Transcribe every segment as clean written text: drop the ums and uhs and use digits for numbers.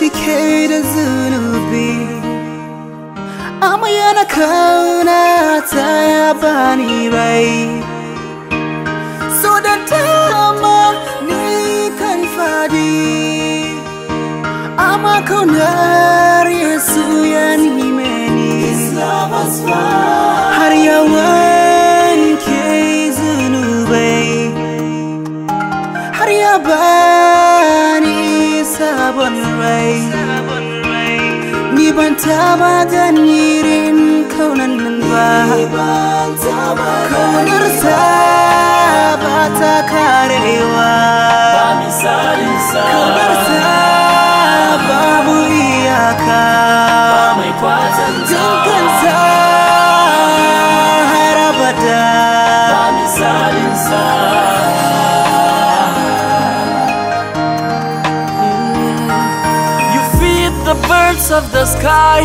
Cicada Zunubi Amayana Kauna Tayabani Rai So that Tama Nikan Fadi Amakonari Suyan Himeni Islam's Hariyawa Bani sabon rai ni ban taba ganirin kaunan nan ba ni ban taba kaunar sa ba ta karewa ba misalin sa kaunar sa babu iyaka ba mai kwatanta kansa har abada ba misalin sa Birds of the sky,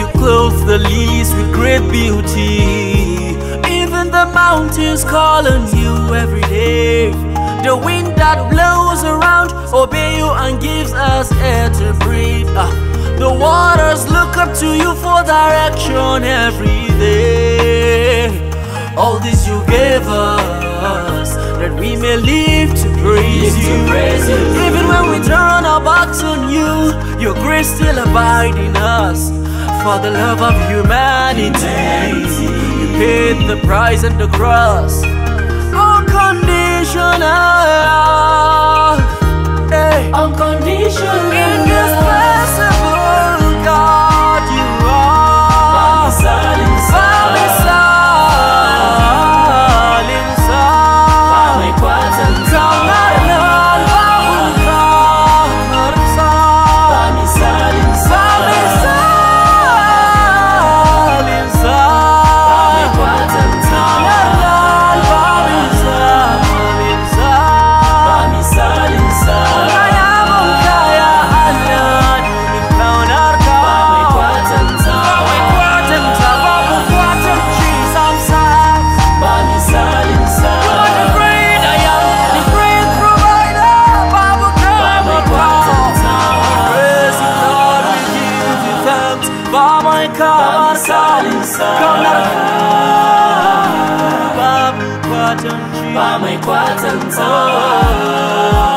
you clothe the lilies with great beauty. Even the mountains call on you every day. The wind that blows around obeys you and gives us air to breathe. The waters look up to you for direction every day. All this you gave us, that we may live to praise you. Even when we turn our backs on you, your grace still abides in us. For the love of humanity, you paid the price on the cross. Unconditional, hey. Unconditional, indispensable God you are. Ba mai kwatanta